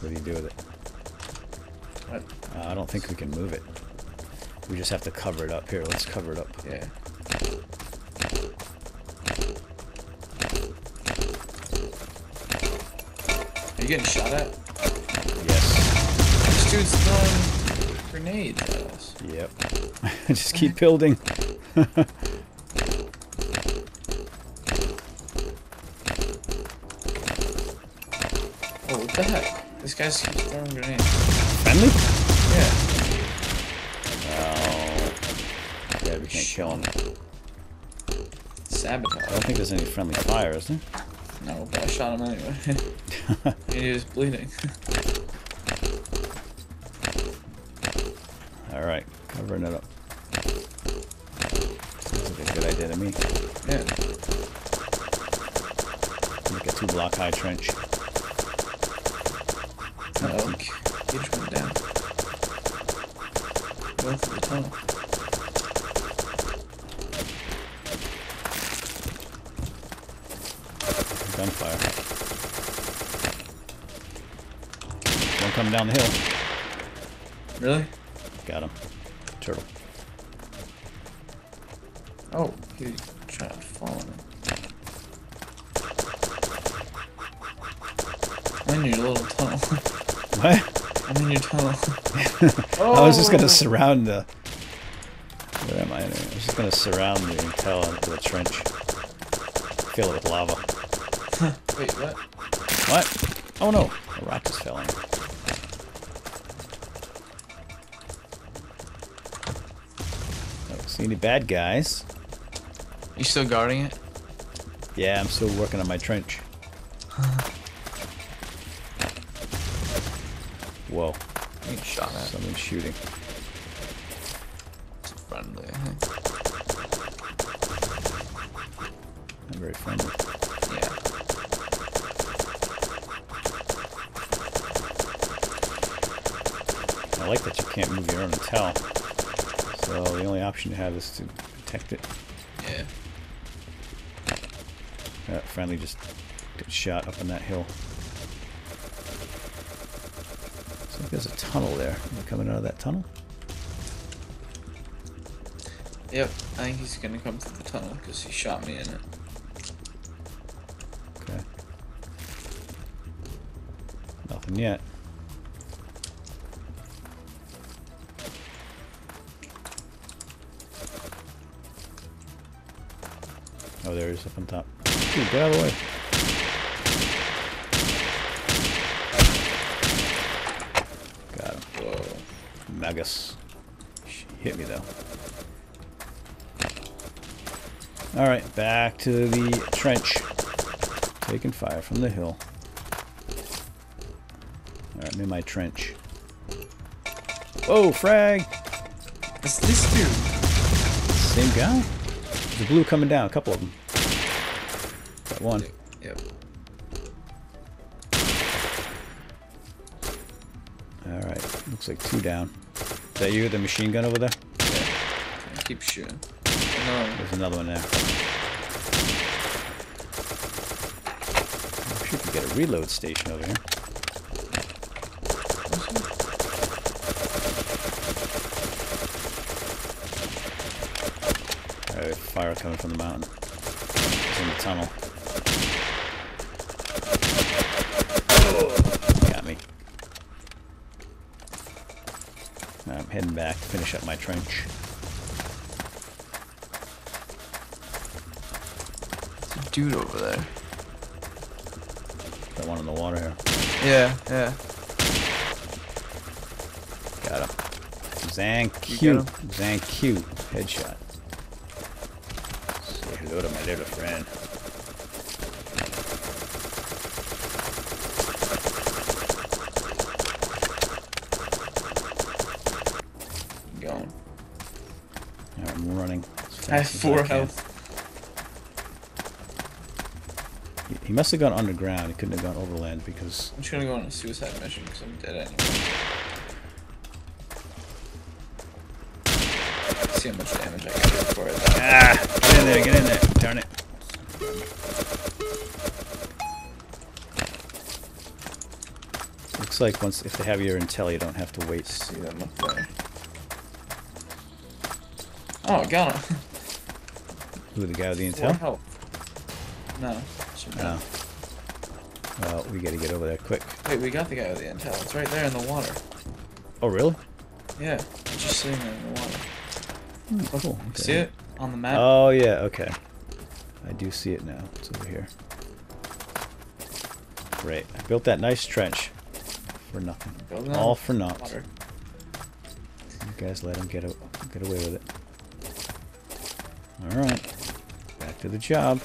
What do you do with it? I don't think we can move it. We just have to cover it up. Here, let's cover it up. Yeah. Are you getting shot at? Yes. This dude's throwing grenades at us. Yep. Just keep building. Oh, what the heck? This guy's keeps throwing grenades. Friendly? Yeah. Oh. Yeah, we can't kill him. Sabotage. I don't think there's any friendly fire, is there? No, but I shot him anyway. And he was bleeding. Alright, covering it up. That's like a good idea to me. Yeah. Make a 2-block high trench. Uh-oh. Each one down. Go through the tunnel. Gunfire. One coming down the hill. Really? Got him. Turtle. Oh, he tried to follow him. I'm in your little tunnel. What? I'm in your tunnel. Oh. I was just gonna surround the... Where am I? I was just gonna surround the intel into the trench. Fill it with lava. Wait, what? What? Oh no! A rock just fell in. Don't see any bad guys. You still guarding it? Yeah, I'm still working on my trench. Whoa. I shot at. Someone's shooting. It's friendly, huh? Not very friendly. Yeah. I like that you can't move your own intel. So the only option you have is to protect it. Yeah. That friendly just got shot up on that hill. There's a tunnel there. Are you coming out of that tunnel? Yep, I think he's gonna come through the tunnel because he shot me in it. Okay. Nothing yet. Oh, there he is up on top. Dude, get out of the way. Nagus. She hit me though. Alright, back to the trench. Taking fire from the hill. Alright, I'm in my trench. Oh, frag! It's this dude. Same guy? The blue coming down, a couple of them. Got one. Yep. Alright, looks like 2 down. Is that you, the machine gun over there? Yeah. I keep shooting. No. There's another one there. I'm sure we can get a reload station over here. Alright, fire coming from the mountain. It's in the tunnel. I'm heading back to finish up my trench. There's a dude over there. That one in the water here. Yeah, yeah. Got him. Zanq. Zanq. Headshot. Say hello to my little friend. I'm running. I have 4 health. He must have gone underground. He couldn't have gone overland because... I'm just going to go on a suicide mission because I'm dead anyway. Let's see how much damage I can do for it. Ah! Get in there, get in there. Darn it. Looks like once if they have your intel, you don't have to wait. See them up there. Oh, got him. Who, the guy with the intel? Help. No. No. Well, we gotta get over there quick. Wait, we got the guy with the intel. It's right there in the water. Oh, really? Yeah, it's just sitting there in the water. Oh, cool. Okay. See it on the map? Oh, yeah, okay. I do see it now. It's over here. Great. I built that nice trench for nothing. All for naught. Water. You guys let him get away with it. Alright. Back to the job.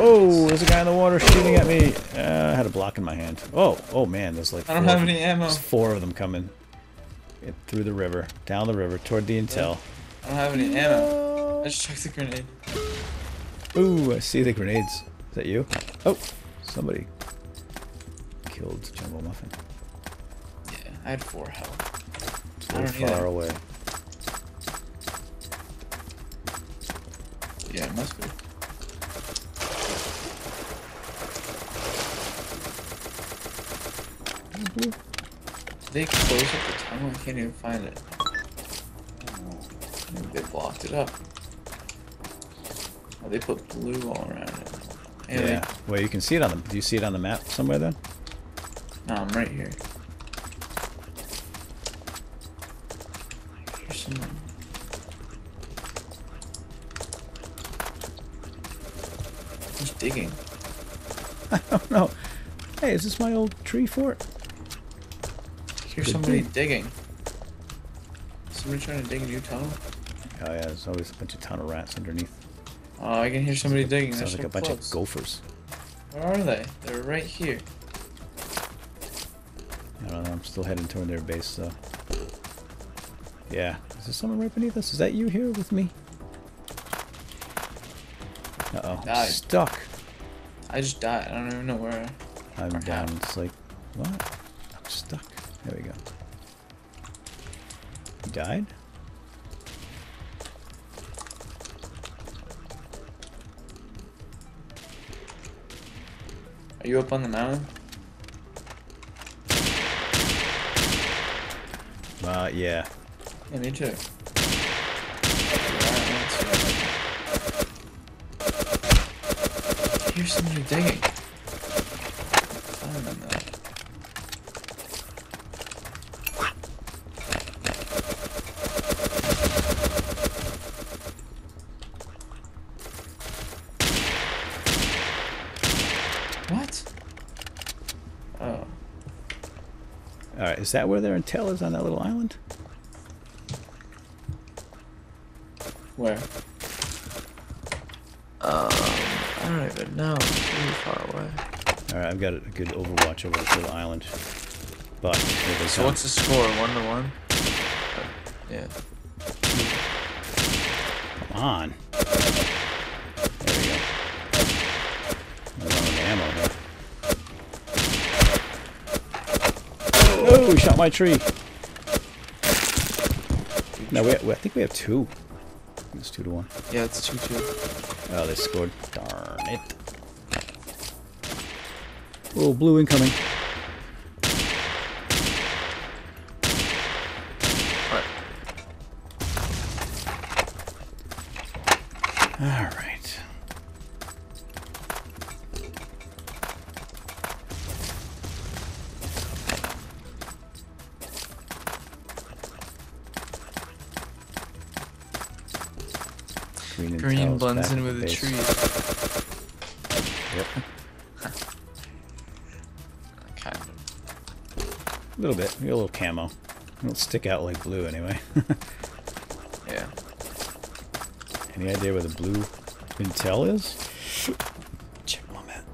Oh, there's a guy in the water shooting at me. I had a block in my hand. Oh, oh man, there's like I don't have any ammo. There's four of them coming. Get through the river, down the river, toward the intel. I don't have any ammo. I just chucked the grenade. Ooh, I see the grenades. Is that you? Oh, somebody killed Jumbo Muffin. Yeah, I had 4 health. We're far away. Yeah, it must be. They closed up the tunnel. I can't even find it. Oh, they blocked it up. Oh, they put blue all around it. Anyway, yeah. Well, you can see it on the. Do you see it on the map somewhere then? No, I'm right here. Here's some... Who's digging? I don't know. Hey, is this my old tree fort? Here's somebody digging. Somebody trying to dig a new tunnel? Oh yeah, there's always a bunch of tunnel rats underneath. Oh, I can hear somebody digging. Sounds like a bunch of gophers. Where are they? They're right here. I don't know, I'm still heading toward their base though. Yeah. Is there someone right beneath us? Is that you here with me? Uh-oh. I'm stuck. I just died. I don't even know where I'm down. It's like, what? I'm stuck. There we go. He died? Are you up on the mountain? Yeah. Yeah, me too. Here's somebody digging. I don't know. Alright, is that where their intel is on that little island? Where? I don't even know. It's really far away. Alright, I've got a good overwatch over this little island. But so what's the score? 1-1? Yeah. Come on. There we go. I don't have ammo here. Oh, he shot my tree. No, I think we have 2. It's 2-1. Yeah, it's 2-2. Oh, they scored. Darn it. Oh, blue incoming. Alright. Alright. Green blends in with the tree. Yep. Kind of. A little bit. We got a little camo. It'll stick out like blue anyway. Yeah. Any idea where the blue intel is? Check my map.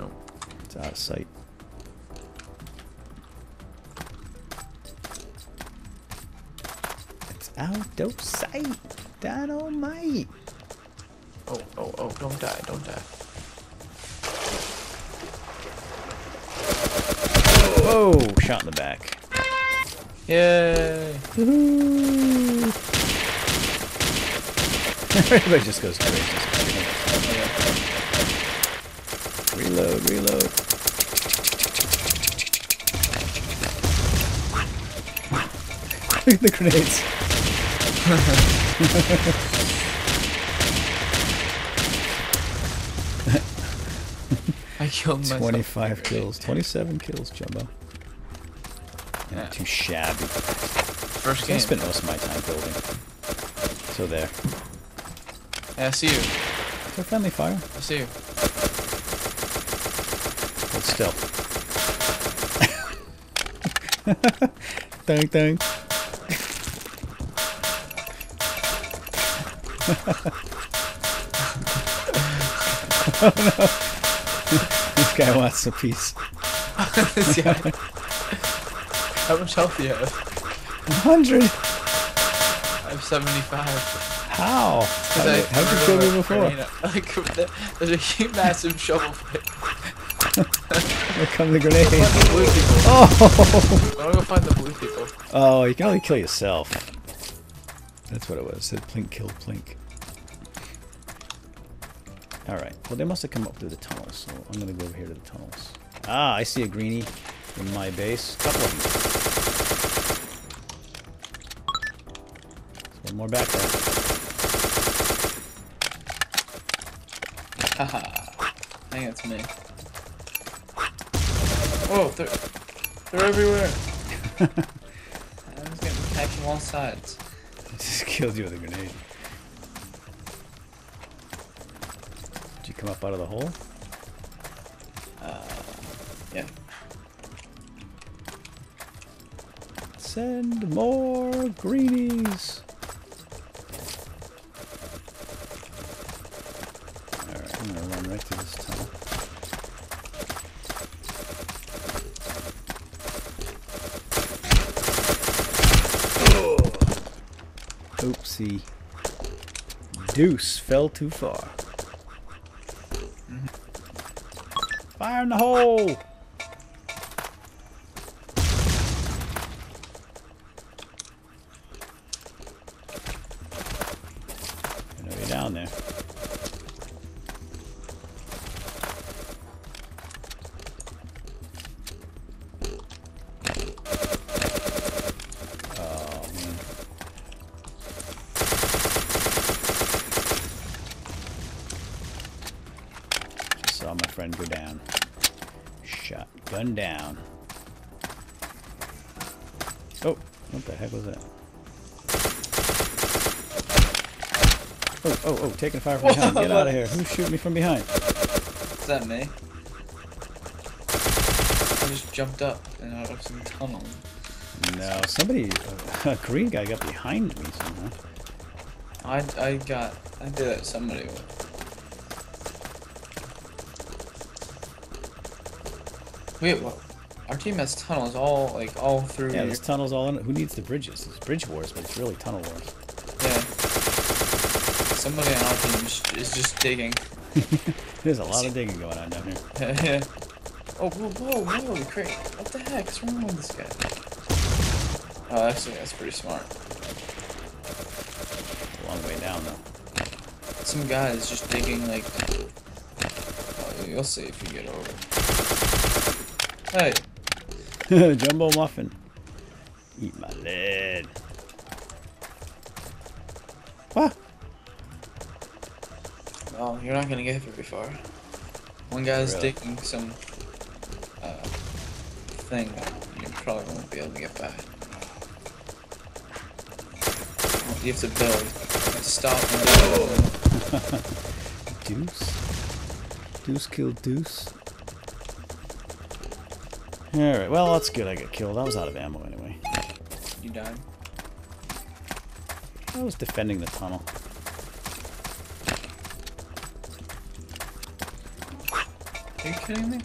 Nope. It's out of sight. It's out of sight. Dynamite! Oh, oh, oh, don't die, don't die. Whoa, shot in the back. Yay! Woohoo! Everybody just goes crazy. Reload. Look at the grenades. I killed myself. 25 kills, 27 kills, Jumbo. Yeah. Not too shabby. First game. I spent most of my time building. So there. Hey, I see you. Is there friendly fire? I see you. Hold still. Dang. Oh no! This guy wants a piece. Yeah. How much health do you have? 100. I have 75. How? How did you kill me before? Like, there's a huge, massive shovel pit. Here come the grenades. Oh! I wanna go find the blue people. Oh, you can only kill yourself. That's what it was. It said plink killed plink. Alright. Well, they must have come up through the tunnels, so I'm going to go over here to the tunnels. Ah, I see a greenie in my base. Couple of them. There's one more back there. Haha. I think that's me. Whoa, they're everywhere. I'm just going to attack from all sides. I just killed you with a grenade. Did you come up out of the hole? Yeah. Send more greenies! Alright, I'm gonna run right through this tunnel. Oopsie. Deuce fell too far. Fire in the hole! I know you're down there. Saw my friend go down. Shotgun down. Oh, what the heck was that? Oh, taking fire from behind. Get out of here. Who's shooting me from behind? Is that me? I just jumped up and out of some tunnel. No, somebody, a green guy got behind me somehow. I did it somebody with. Wait, well, our team has tunnels all through. Yeah, there's tunnels all in. Who needs the bridges? It's bridge wars, but it's really tunnel wars. Yeah. Somebody on our team is just digging. There's a lot of digging going on down here. Yeah. Oh, whoa, crap. What the heck is wrong with this guy? Oh, actually, that's pretty smart. It's a long way down, though. Some guy is just digging, like... Oh, you'll see if you get over. Hey! Jumbo Muffin. Eat my lead. What? Oh, you're not gonna get very far. One guy's taking some thing. You probably won't be able to get back. You have to build. Stop and go. Deuce killed Deuce. Alright, well that's good I got killed. I was out of ammo anyway. You died? I was defending the tunnel. Are you kidding me?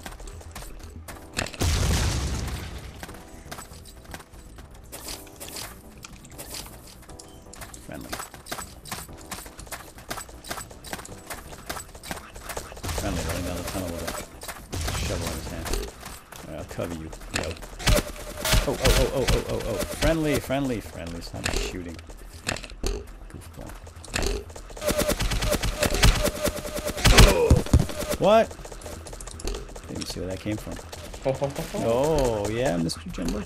Friendly. Friendly running down the tunnel with a shovel in his hand. I'll cover you. Yo. Oh. Friendly. Stop shooting. Goofball. What? see where that came from. Oh, yeah, Mr. Jumbo.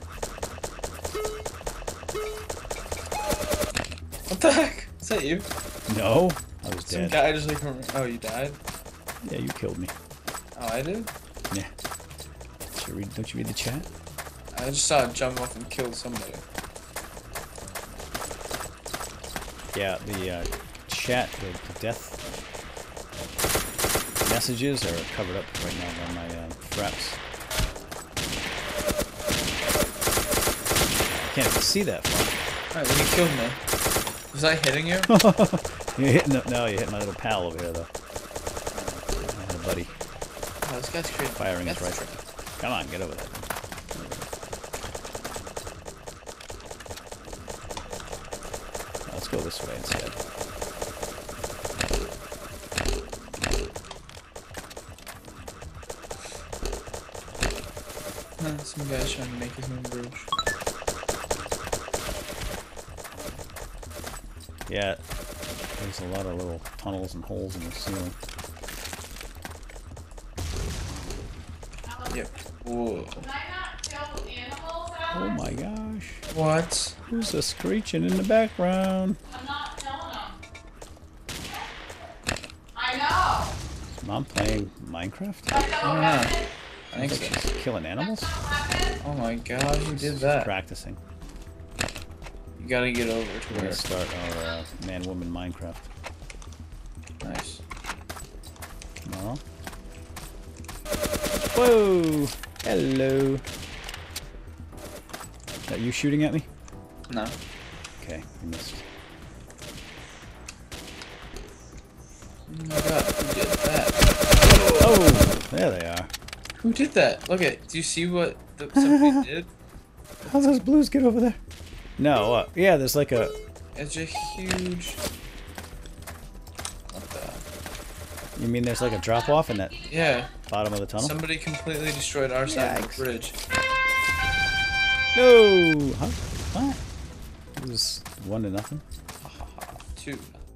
What the heck? Is that you? No, I was dead. Some guy just like, oh, you died? Yeah, you killed me. Oh, I did? Yeah. Don't you read the chat? I just saw a Jumbo Muffin and kill somebody. Yeah, the chat, the death messages are covered up right now by my wraps. I can't even see that far. Alright, well, you killed me. Was I hitting you? You hit my little pal over here, though. Buddy. Oh, this guy's crazy. Firing his rifle. Come on, get over that. Let's go this way instead. Some guy's trying to make his own bridge. Yeah, there's a lot of little tunnels and holes in the ceiling. Yep. Whoa. Can I not kill animals, Alex? Oh my gosh. What? Who's a screeching in the background? I'm not killing them. I know. Is Mom playing Minecraft? I think she's killing animals? Oh my gosh, who did that? Practicing. You gotta get over to where. We're gonna start our man-woman Minecraft. Nice. No. Whoa! Hello! Is that you shooting at me? No. Okay, you missed. Oh my god, who did that? Oh! There they are. Who did that? Look at, do you see what somebody did? How'd those blues get over there? No, yeah, there's like a... It's a huge... What the... You mean there's like a drop-off in that? Yeah. Bottom of the tunnel? Somebody completely destroyed our side of the bridge. No! Huh? What? It was 1-0. 2-0.